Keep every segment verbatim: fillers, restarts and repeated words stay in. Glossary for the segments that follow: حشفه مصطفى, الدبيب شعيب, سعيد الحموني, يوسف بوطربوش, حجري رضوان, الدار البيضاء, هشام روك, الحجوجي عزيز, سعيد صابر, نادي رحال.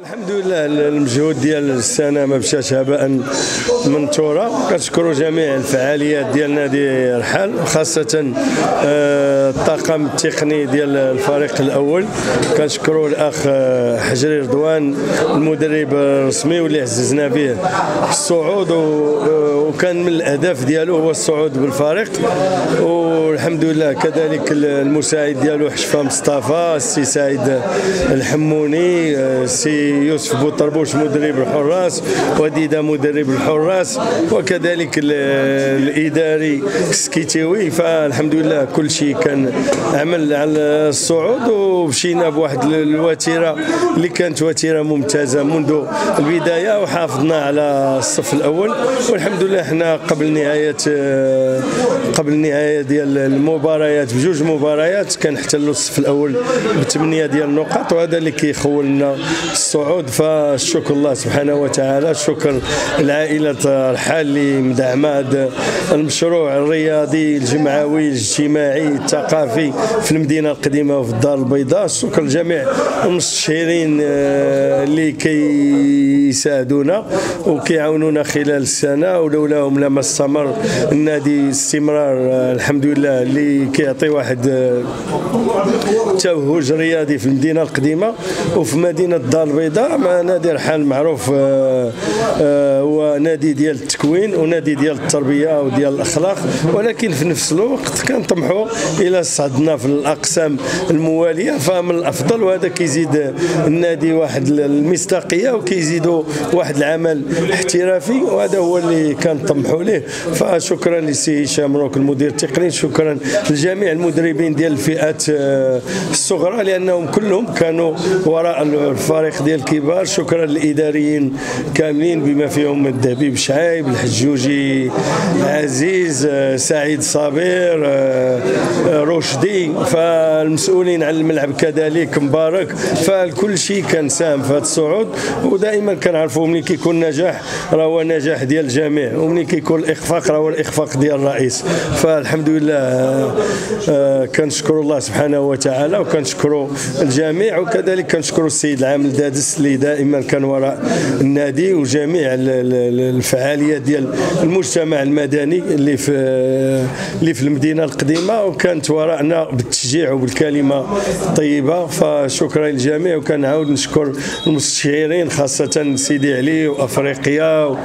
الحمد لله المجهود ديال السنه ما مشاش هباء منثورا. كنشكروا جميع الفعاليات ديال نادي رحال، خاصه الطاقم التقني ديال الفريق الاول. كنشكروا الاخ حجري رضوان المدرب الرسمي واللي عززنا به الصعود، وكان من الاهداف ديالو هو الصعود بالفريق، والحمد لله. كذلك المساعد ديالو حشفه مصطفى، السي سعيد الحموني، السي يوسف بوطربوش مدرب الحراس، وديده مدرب الحراس، وكذلك الاداري السكيتيوي. فالحمد لله كل شيء كان عمل على الصعود، ومشينا بواحد الوتيره اللي كانت وتيره ممتازه منذ البدايه، وحافظنا على الصف الاول. والحمد لله حنا قبل نهايه قبل النهايه ديال المباريات بجوج مباريات كنحتلوا الصف الاول بثمانيه ديال النقاط، وهذا اللي كيخولنا الصعود. فالشكر الله سبحانه وتعالى، شكر العائلة رحال اللي مدعمة هذا المشروع الرياضي الجمعوي الاجتماعي الثقافي في المدينة القديمة وفي الدار البيضاء. شكر لجميع المستشارين اللي كيساعدونا وكيعاونونا خلال السنة، ولولاهم لما استمر النادي استمرار الحمد لله اللي كيعطي واحد توهج رياضي في المدينة القديمة وفي مدينة الدار البيضاء. مع نادي رحال معروف هو نادي ديال التكوين ونادي ديال التربيه وديال الاخلاق، ولكن في نفس الوقت كنطمحوا الى صعدنا في الاقسام المواليه فمن الافضل، وهذا كيزيد النادي واحد المصداقيه وكيزيدوا واحد العمل احترافي، وهذا هو اللي كنطمحوا ليه. فشكرا لسي هشام روك المدير التقني، شكرا لجميع المدربين ديال الفئات الصغرى لانهم كلهم كانوا وراء الفريق ديال الكبار. شكرا للاداريين كاملين بما فيهم الدبيب شعيب، الحجوجي عزيز، سعيد صابر، رشدي، فالمسؤولين على الملعب كذلك مبارك. فالكل شيء كان ساهم في هذا الصعود، ودائما كنعرفوا ملي كيكون نجاح راه هو نجاح ديال الجميع، وملي كيكون الاخفاق راه هو الاخفاق ديال الرئيس. فالحمد لله كنشكر الله سبحانه وتعالى وكنشكروا الجميع، وكذلك كنشكروا السيد العام الدادس اللي دائما كان وراء النادي، وجميع الفعاليات ديال المجتمع المدني اللي في اللي في المدينه القديمه، وكانت وراءنا بالتشجيع وبالكلمه الطيبه. فشكرا للجميع، وكنعاود نشكر المستشارين خاصه سيدي علي وافريقيا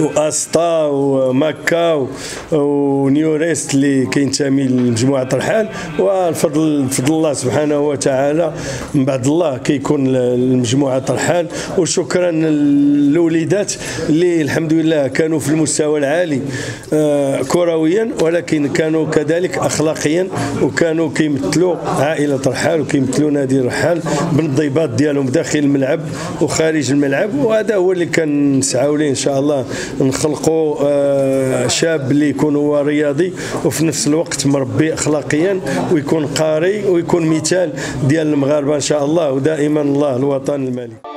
واسطا ومكه ونيوريست اللي كينتمي لمجموعه رحال. والفضل بفضل الله سبحانه وتعالى من بعد الله كيكون المجموعه رحال. وشكرا للوليدات اللي الحمد لله كانوا في المستوى العالي كرويا، ولكن كانوا كذلك اخلاقيا، وكانوا كيمثلوا عائله رحال وكيمثلوا نادي رحال بالانضباط ديالهم داخل الملعب وخارج الملعب، وهذا هو اللي كنسعاو ليه ان شاء الله، نخلقوا شاب اللي يكون هو رياضي وفي نفس الوقت مربي اخلاقيا، ويكون قاري ويكون مثال ديال المغاربه ان شاء الله، ودائما الله الوطن الملك.